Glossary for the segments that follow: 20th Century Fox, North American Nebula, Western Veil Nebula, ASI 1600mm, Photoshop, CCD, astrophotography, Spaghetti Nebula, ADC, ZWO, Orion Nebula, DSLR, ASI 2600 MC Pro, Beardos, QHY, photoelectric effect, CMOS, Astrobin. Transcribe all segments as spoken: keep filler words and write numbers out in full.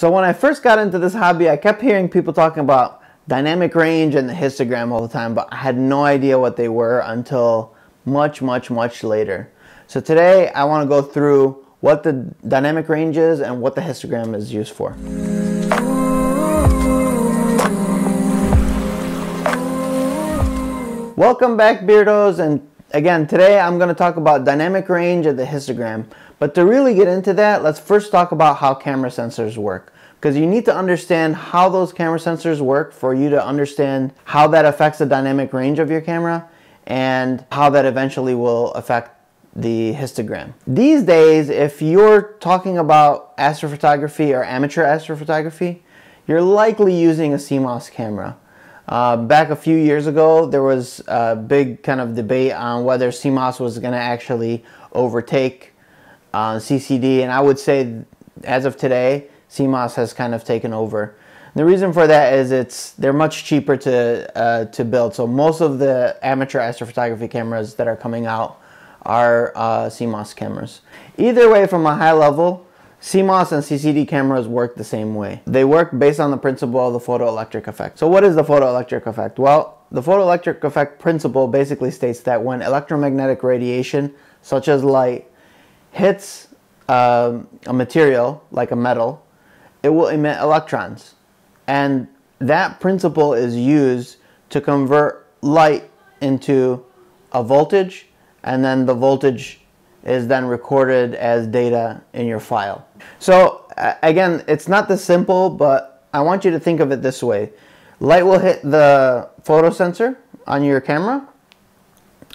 So when I first got into this hobby, I kept hearing people talking about dynamic range and the histogram all the time, but I had no idea what they were until much, much, much later. So today I want to go through what the dynamic range is and what the histogram is used for. Welcome back, Beardos, and again, today I'm going to talk about dynamic range of the histogram. But to really get into that, let's first talk about how camera sensors work, because you need to understand how those camera sensors work for you to understand how that affects the dynamic range of your camera and how that eventually will affect the histogram. These days, if you're talking about astrophotography or amateur astrophotography, you're likely using a C M O S camera. Uh, back a few years ago, there was a big kind of debate on whether C M O S was going to actually overtake uh, C C D, and I would say, as of today, C M O S has kind of taken over. And the reason for that is it's they're much cheaper to uh, to build. So most of the amateur astrophotography cameras that are coming out are uh, C M O S cameras. Either way, from a high level, C M O S and C C D cameras work the same way. They work based on the principle of the photoelectric effect. So what is the photoelectric effect? Well, the photoelectric effect principle basically states that when electromagnetic radiation, such as light, hits um, a material, like a metal, it will emit electrons. And that principle is used to convert light into a voltage, and then the voltage is then recorded as data in your file. So again, it's not this simple, but I want you to think of it this way. Light will hit the photo sensor on your camera,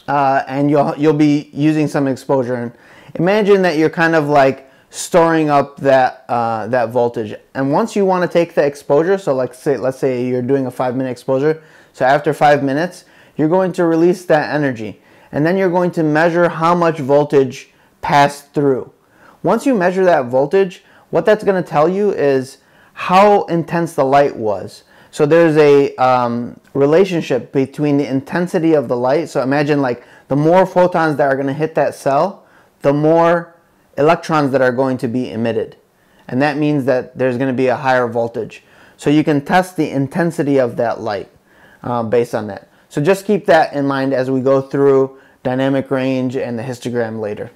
uh, and you'll, you'll be using some exposure. And imagine that you're kind of like storing up that, uh, that voltage. And once you want to take the exposure, so like say, let's say you're doing a five minute exposure. So after five minutes, you're going to release that energy. And then you're going to measure how much voltage passed through. Once you measure that voltage, what that's going to tell you is how intense the light was. So there's a um, relationship between the intensity of the light. So imagine like the more photons that are going to hit that cell, the more electrons that are going to be emitted. And that means that there's going to be a higher voltage. So you can test the intensity of that light uh, based on that. So just keep that in mind as we go through dynamic range and the histogram later.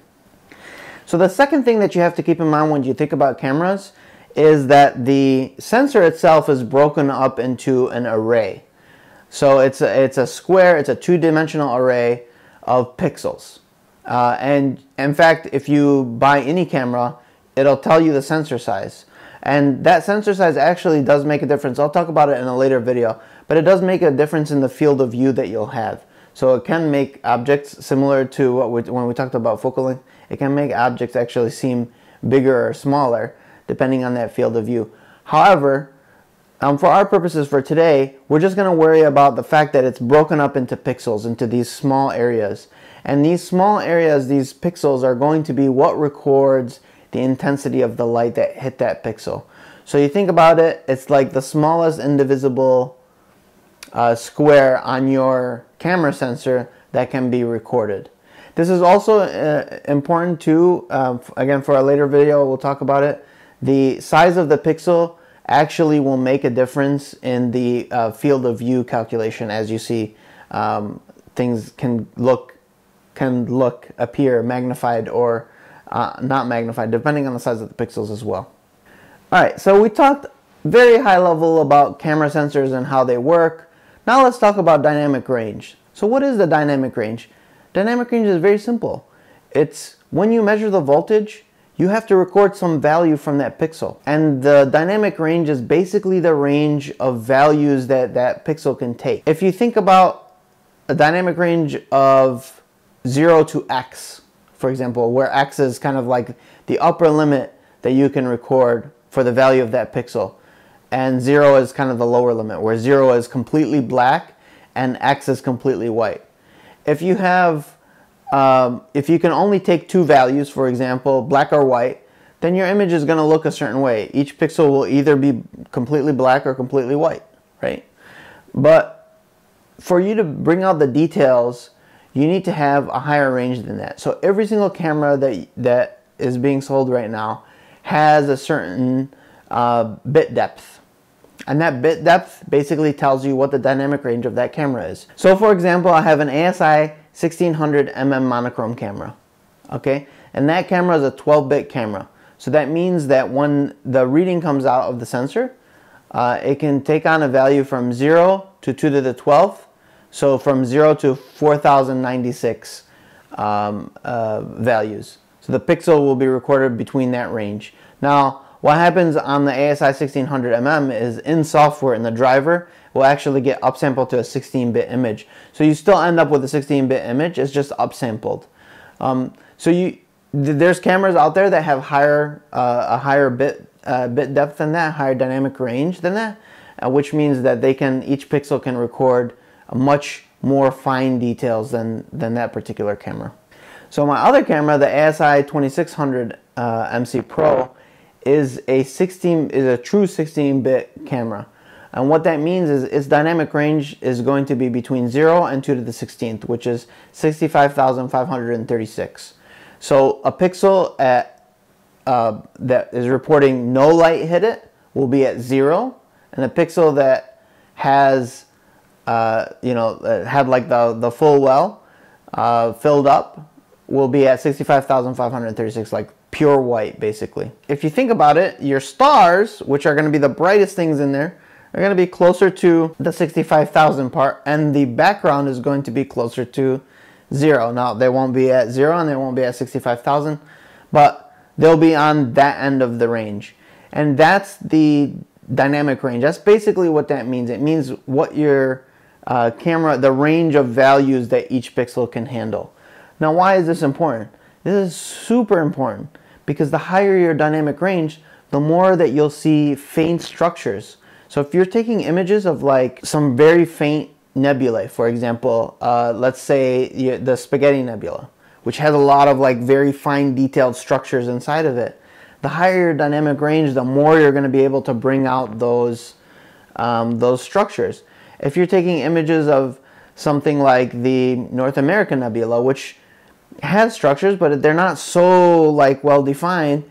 So the second thing that you have to keep in mind when you think about cameras is that the sensor itself is broken up into an array. So it's a, it's a square, it's a two-dimensional array of pixels. Uh, and in fact, if you buy any camera, it'll tell you the sensor size. And that sensor size actually does make a difference. I'll talk about it in a later video, but it does make a difference in the field of view that you'll have. So it can make objects similar to what we, when we talked about focal length, it can make objects actually seem bigger or smaller depending on that field of view. However, um, for our purposes for today, we're just going to worry about the fact that it's broken up into pixels, into these small areas. And these small areas, these pixels, are going to be what records the intensity of the light that hit that pixel. So you think about it, it's like the smallest indivisible uh, square on your camera sensor that can be recorded. This is also uh, important too, uh, again for a later video we'll talk about it, the size of the pixel actually will make a difference in the uh, field of view calculation. As you see, um, things can look, can look, appear magnified or Uh, not magnified, depending on the size of the pixels as well. Alright, so we talked very high level about camera sensors and how they work. Now let's talk about dynamic range. So what is the dynamic range? Dynamic range is very simple. It's when you measure the voltage, you have to record some value from that pixel. And the dynamic range is basically the range of values that that pixel can take. If you think about a dynamic range of zero to X, for example, where X is kind of like the upper limit that you can record for the value of that pixel, and zero is kind of the lower limit, where zero is completely black and X is completely white. If you have, um, if you can only take two values, for example, black or white, then your image is going to look a certain way. Each pixel will either be completely black or completely white, right? But for you to bring out the details, you need to have a higher range than that. So every single camera that, that is being sold right now has a certain uh, bit depth. And that bit depth basically tells you what the dynamic range of that camera is. So for example, I have an A S I sixteen hundred millimeter monochrome camera, okay? And that camera is a twelve bit camera. So that means that when the reading comes out of the sensor, uh, it can take on a value from zero to two to the twelfth. So from zero to four thousand ninety-six um, uh, values. So the pixel will be recorded between that range. Now, what happens on the A S I sixteen hundred millimeter is in software, in the driver, will actually get upsampled to a sixteen bit image. So you still end up with a sixteen bit image, it's just upsampled. Um, so you, th there's cameras out there that have higher, uh, a higher bit, uh, bit depth than that, higher dynamic range than that, uh, which means that they can, each pixel can record much more fine details than, than that particular camera. So my other camera, the A S I twenty-six hundred uh, M C Pro, is a sixteen is a true sixteen bit camera, and what that means is its dynamic range is going to be between zero and two to the sixteenth, which is sixty-five thousand five hundred thirty-six. So a pixel at uh, that is reporting no light hit it will be at zero, and a pixel that has uh, you know had like the the full well uh, filled up will be at sixty-five thousand five hundred thirty-six, like pure white, basically. If you think about it, your stars, which are going to be the brightest things in there, are going to be closer to the sixty-five thousand part, and the background is going to be closer to zero. Now, they won't be at zero and they won't be at sixty-five thousand, but they'll be on that end of the range. And that's the dynamic range. That's basically what that means. It means what your uh, camera, the range of values that each pixel can handle. Now, why is this important? This is super important because the higher your dynamic range, the more that you'll see faint structures. So if you're taking images of like some very faint nebulae, for example, uh, let's say the Spaghetti Nebula, which has a lot of like very fine detailed structures inside of it, the higher your dynamic range, the more you're going to be able to bring out those, um, those structures. If you're taking images of something like the North American Nebula, which has structures, but they're not so like well defined,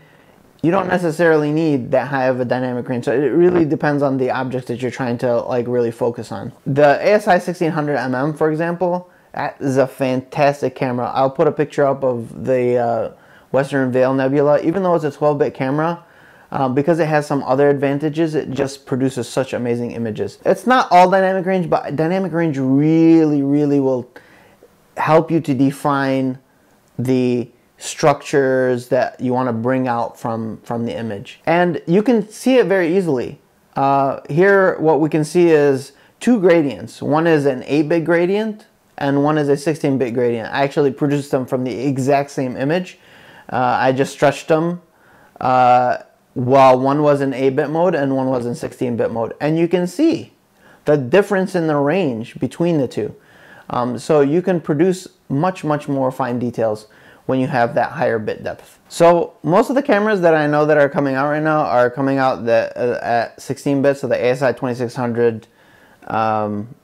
you don't necessarily need that high of a dynamic range. So it really depends on the object that you're trying to like really focus on. The A S I sixteen hundred millimeter, for example, that is a fantastic camera. I'll put a picture up of the uh, Western Veil Nebula. Even though it's a twelve bit camera, uh, because it has some other advantages, it just produces such amazing images. It's not all dynamic range, but dynamic range really, really will help you to define the structures that you want to bring out from from the image, and you can see it very easily. Uh, here what we can see is two gradients. One is an eight bit gradient and one is a sixteen bit gradient. I actually produced them from the exact same image. uh, I just stretched them uh, while one was in eight bit mode and one was in sixteen bit mode, and you can see the difference in the range between the two. Um, so you can produce much, much more fine details when you have that higher bit depth. So most of the cameras that I know that are coming out right now are coming out the, uh, at sixteen bit, so the A S I twenty-six hundred um,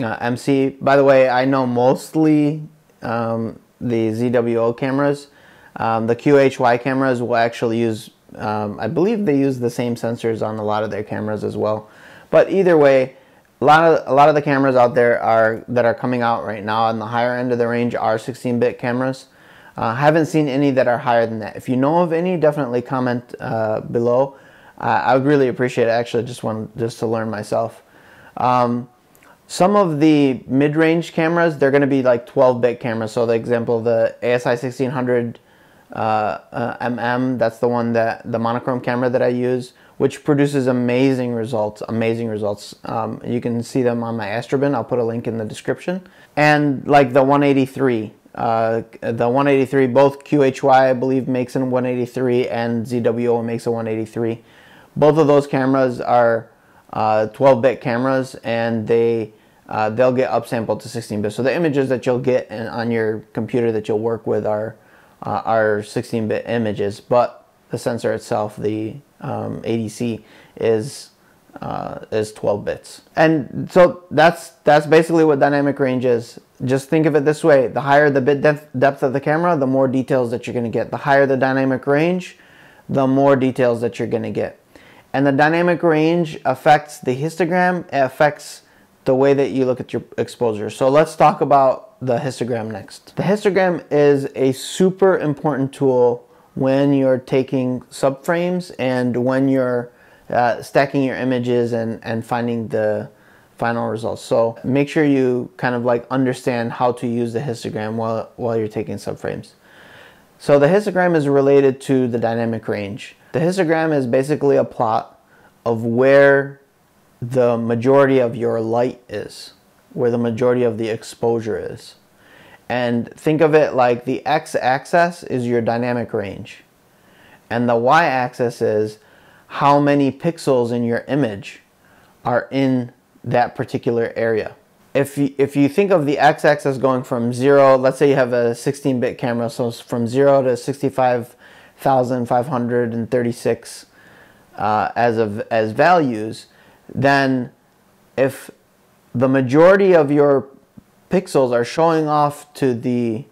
uh, M C. By the way, I know mostly um, the Z W O cameras. Um, the Q H Y cameras will actually use, um, I believe they use the same sensors on a lot of their cameras as well. But either way, A lot of, a lot of the cameras out there are that are coming out right now on the higher end of the range are sixteen bit cameras. I uh, haven't seen any that are higher than that. If you know of any, definitely comment uh, below. Uh, I would really appreciate it. Actually, just want just to learn myself. Um, some of the mid-range cameras, they're going to be like twelve bit cameras. So the example, the A S I sixteen hundred uh, uh, mm, that's the one that the monochrome camera that I use, which produces amazing results, amazing results. Um, you can see them on my Astrobin. I'll put a link in the description. And like the one eighty-three, uh, the one eighty-three, both Q H Y, I believe, makes a one eighty-three and Z W O makes a one eighty-three. Both of those cameras are twelve bit uh, cameras, and they, uh, they'll get upsampled to sixteen bit. So the images that you'll get in, on your computer that you'll work with are uh, are sixteen bit images, but the sensor itself, the Um, A D C is uh, is twelve bits, and so that's that's basically what dynamic range is. Just think of it this way: the higher the bit depth, depth of the camera, the more details that you're going to get. The higher the dynamic range, the more details that you're going to get. And the dynamic range affects the histogram, it affects the way that you look at your exposure. So let's talk about the histogram next. The histogram is a super important tool when you're taking subframes and when you're uh, stacking your images and, and finding the final results. So make sure you kind of like understand how to use the histogram while, while you're taking subframes. So the histogram is related to the dynamic range. The histogram is basically a plot of where the majority of your light is, where the majority of the exposure is. And think of it like the x-axis is your dynamic range and the y-axis is how many pixels in your image are in that particular area. If you, if you think of the x-axis going from zero, let's say you have a sixteen bit camera, so it's from zero to sixty-five thousand five hundred thirty-six uh, as of as values, then if the majority of your pixels are showing off to the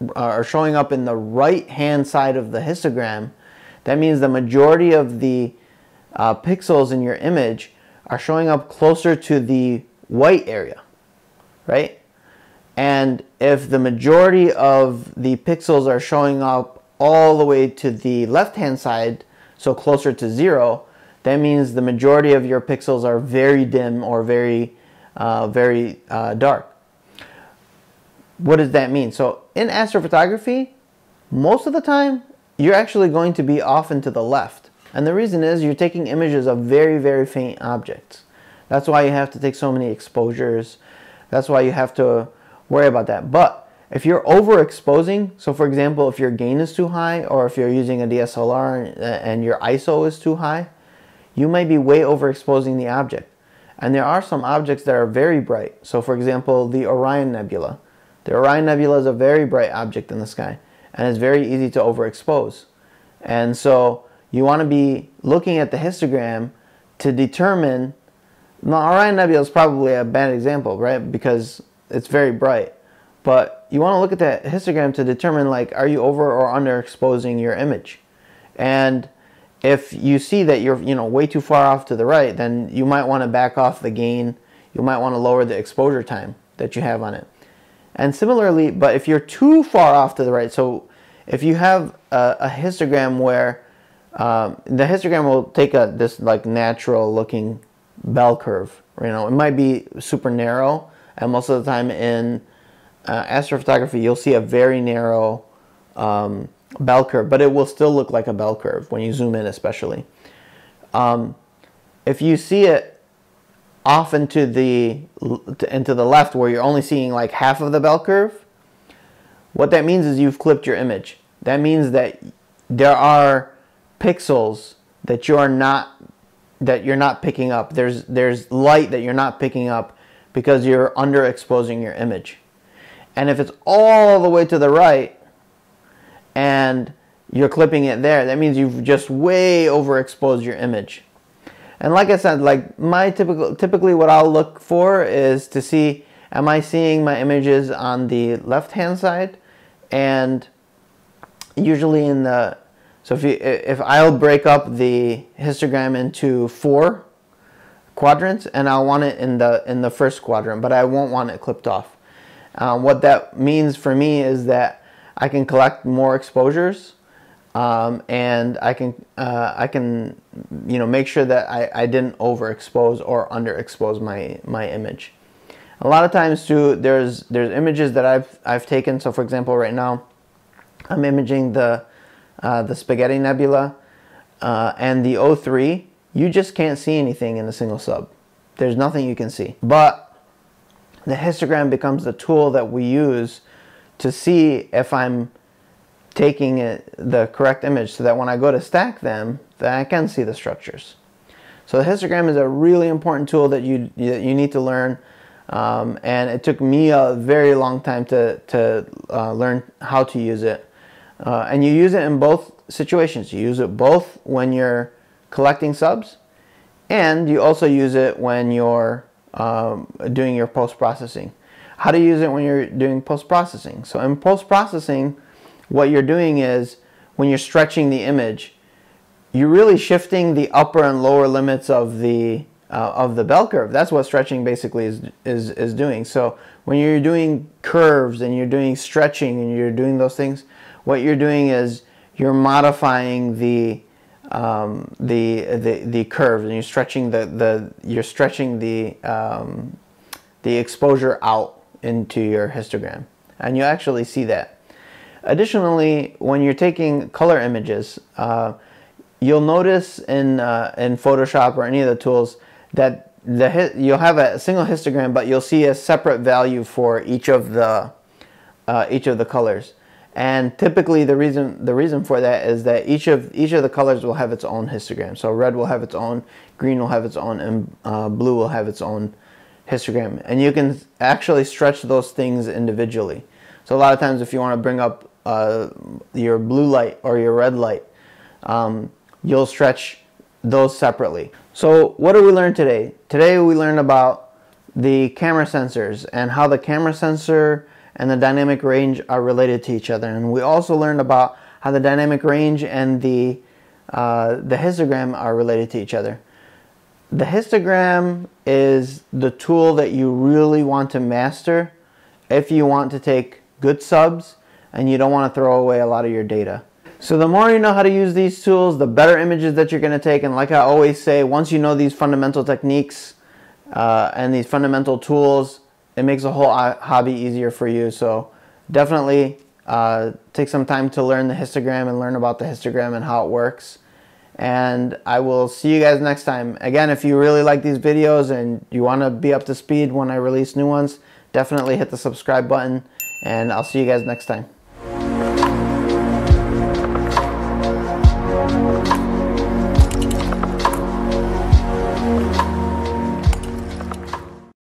uh, are showing up in the right hand side of the histogram, that means the majority of the uh, pixels in your image are showing up closer to the white area, right? And if the majority of the pixels are showing up all the way to the left hand side, so closer to zero, that means the majority of your pixels are very dim or very uh, very uh, dark. What does that mean? So in astrophotography, most of the time you're actually going to be off and to the left, and the reason is you're taking images of very very faint objects. That's why you have to take so many exposures. That's why you have to worry about that. But if you're overexposing, so for example, if your gain is too high, or if you're using a D S L R and your I S O is too high, you might be way overexposing the object. And there are some objects that are very bright. So for example, the Orion Nebula. The Orion Nebula is a very bright object in the sky, and it's very easy to overexpose. And so you want to be looking at the histogram to determine. Now, Orion Nebula is probably a bad example, right? Because it's very bright. But you want to look at that histogram to determine, like, are you over or underexposing your image? And if you see that you're, you know, way too far off to the right, then you might want to back off the gain. You might want to lower the exposure time that you have on it. And similarly, but if you're too far off to the right, so if you have a, a histogram where um, the histogram will take a this like natural looking bell curve, you know, it might be super narrow, and most of the time in uh, astrophotography you'll see a very narrow um, bell curve, but it will still look like a bell curve when you zoom in, especially um, if you see it off into the into the left where you're only seeing like half of the bell curve. What that means is you've clipped your image. That means that there are pixels that you are not that you're not picking up. There's there's light that you're not picking up because you're underexposing your image. And if it's all the way to the right and you're clipping it there, that means you've just way overexposed your image. And like I said, like my typical typically what I'll look for is to see, am I seeing my images on the left hand side? And usually in the So if, you, if I'll break up the histogram into four quadrants, and I'll want it in the in the first quadrant, but I won't want it clipped off. Uh, what that means for me is that I can collect more exposures, um, and I can uh, I can you know make sure that I, I didn't overexpose or underexpose my my image. A lot of times too, there's there's images that I've I've taken. So for example, right now, I'm imaging the Uh, the Spaghetti Nebula uh, and the O three, you just can't see anything in a single sub. There's nothing you can see. But the histogram becomes the tool that we use to see if I'm taking it, the correct image, so that when I go to stack them, that I can see the structures. So the histogram is a really important tool that you, you need to learn. Um, and it took me a very long time to, to uh, learn how to use it. Uh, and you use it in both situations. You use it both when you're collecting subs, and you also use it when you're um, doing your post-processing. How to use it when you're doing post-processing? So in post-processing, what you're doing is when you're stretching the image, you're really shifting the upper and lower limits of the uh, of the bell curve. That's what stretching basically is, is, is doing. So when you're doing curves and you're doing stretching and you're doing those things, what you're doing is you're modifying the um, the, the the curves, and you're stretching the the you're stretching the um, the exposure out into your histogram, and you actually see that. Additionally, when you're taking color images, uh, you'll notice in uh, in Photoshop or any of the tools that the you'll have a single histogram, but you'll see a separate value for each of the uh, each of the colors. And typically, the reason the reason for that is that each of each of the colors will have its own histogram. So red will have its own, green will have its own, and uh, blue will have its own histogram. And you can actually stretch those things individually. So a lot of times, if you want to bring up uh, your blue light or your red light, um, you'll stretch those separately. So what did we learn today? Today we learned about the camera sensors and how the camera sensor and the dynamic range are related to each other. And we also learned about how the dynamic range and the, uh, the histogram are related to each other. The histogram is the tool that you really want to master if you want to take good subs and you don't want to throw away a lot of your data. So the more you know how to use these tools, the better images that you're going to take. And like I always say, once you know these fundamental techniques uh, and these fundamental tools, it makes the whole hobby easier for you. So definitely uh, take some time to learn the histogram and learn about the histogram and how it works. And I will see you guys next time. Again, if you really like these videos and you want to be up to speed when I release new ones, definitely hit the subscribe button, and I'll see you guys next time.